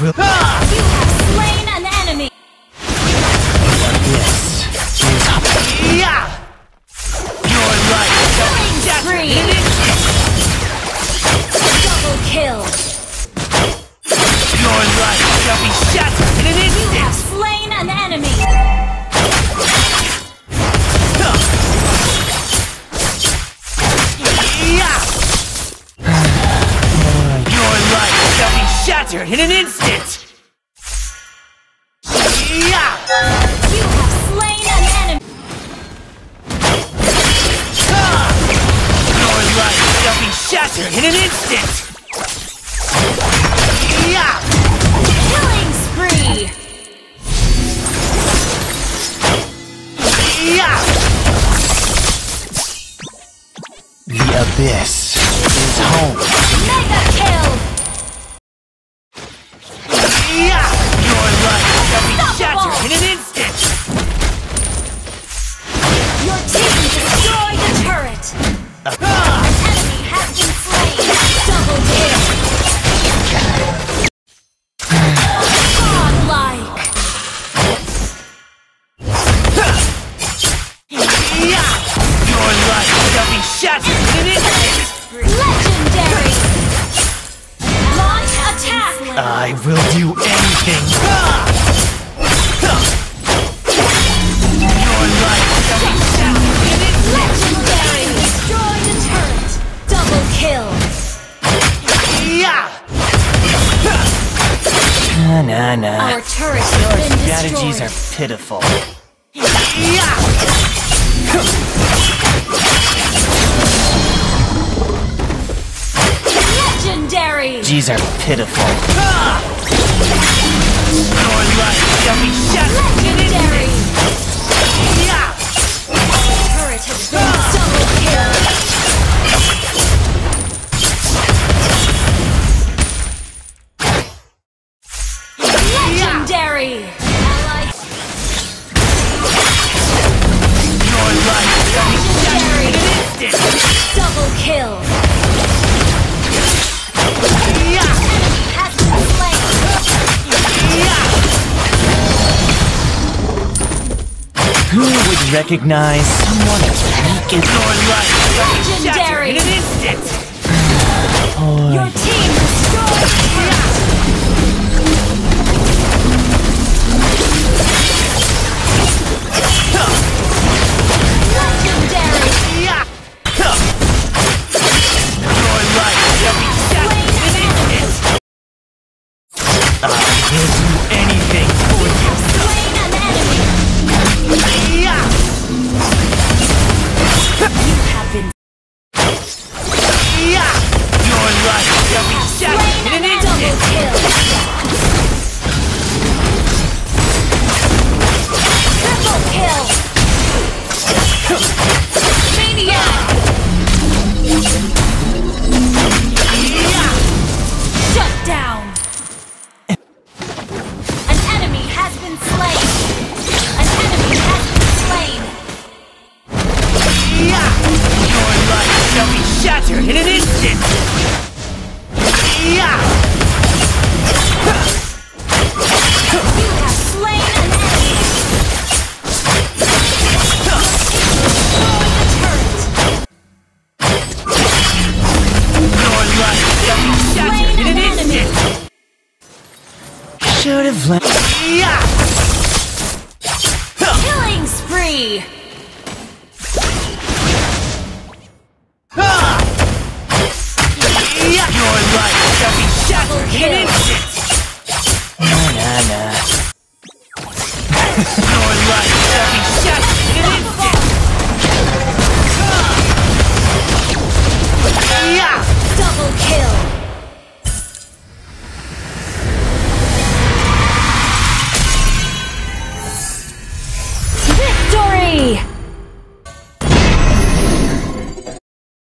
will. You have slain an enemy. Yes. Yeah. Your life. Killing spree. Double kill. Your life shall be shattered in an instant. You have slain an enemy. Shattered in an instant! Yeah! You have slain an enemy! Ah! Your life shall be shattered in an instant! Yeah! Killing spree! Yeah! The abyss is home! Mega kill! In an instant! Your team destroyed the turret! An enemy has been slain! Double kill! Godlike! Your life shall be shattered in an instant! Legendary! Launch attack! I will do anything! Nah. Our turret has been strategies destroyed. Are pitiful. Legendary. These are pitiful. Your life shall be shattered. Legendary. Our turret has been double killed. Legendary! Your life shall be shattered in an instant! Double kill! Yeah. Enemy has been slain! Yeah. Who would recognize someone as weak as your life shall be shattered in an instant? Your team destroyed! Yeah!